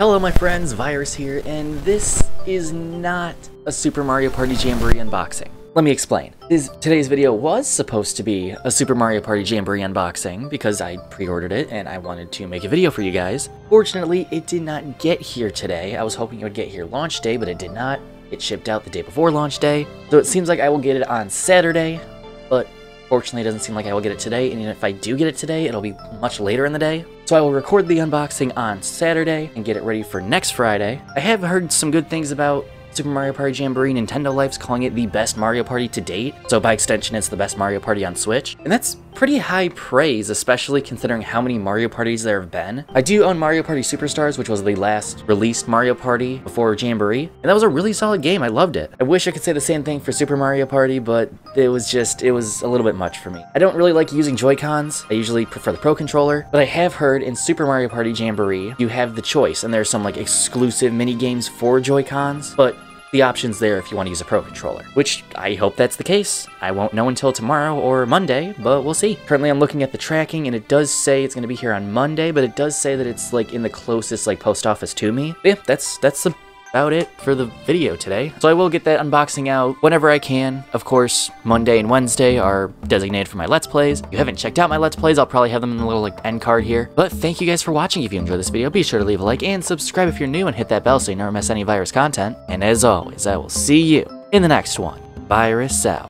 Hello my friends, Virus here, and this is not a Super Mario Party Jamboree unboxing. Let me explain. Today's video was supposed to be a Super Mario Party Jamboree unboxing because I pre-ordered it and I wanted to make a video for you guys. Fortunately, it did not get here today. I was hoping it would get here launch day, but it did not. It shipped out the day before launch day, so it seems like I will get it on Saturday, but fortunately it doesn't seem like I will get it today, and even if I do get it today, it'll be much later in the day. So I will record the unboxing on Saturday and get it ready for next Friday. I have heard some good things about Super Mario Party Jamboree. Nintendo Life's calling it the best Mario Party to date, so by extension it's the best Mario Party on Switch. And that's pretty high praise, especially considering how many Mario Parties there have been. I do own Mario Party Superstars, which was the last released Mario Party before Jamboree, and that was a really solid game. I loved it. I wish I could say the same thing for Super Mario Party, but it was a little bit much for me. I don't really like using Joy-Cons. I usually prefer the Pro Controller, but I have heard in Super Mario Party Jamboree, you have the choice, and there's some like exclusive mini games for Joy-Cons, but the options there if you want to use a Pro Controller, which I hope that's the case. I won't know until tomorrow or Monday, but we'll see. Currently I'm looking at the tracking and it does say it's going to be here on Monday, but it does say that it's like in the closest like post office to me. But yeah, that's about it for the video today. So I will get that unboxing out whenever I can. Of course, Monday and Wednesday are designated for my Let's Plays. If you haven't checked out my Let's Plays, I'll probably have them in the little like end card here. But thank you guys for watching. If you enjoyed this video, be sure to leave a like and subscribe if you're new and hit that bell so you never miss any Virus content. And as always, I will see you in the next one. Virus out.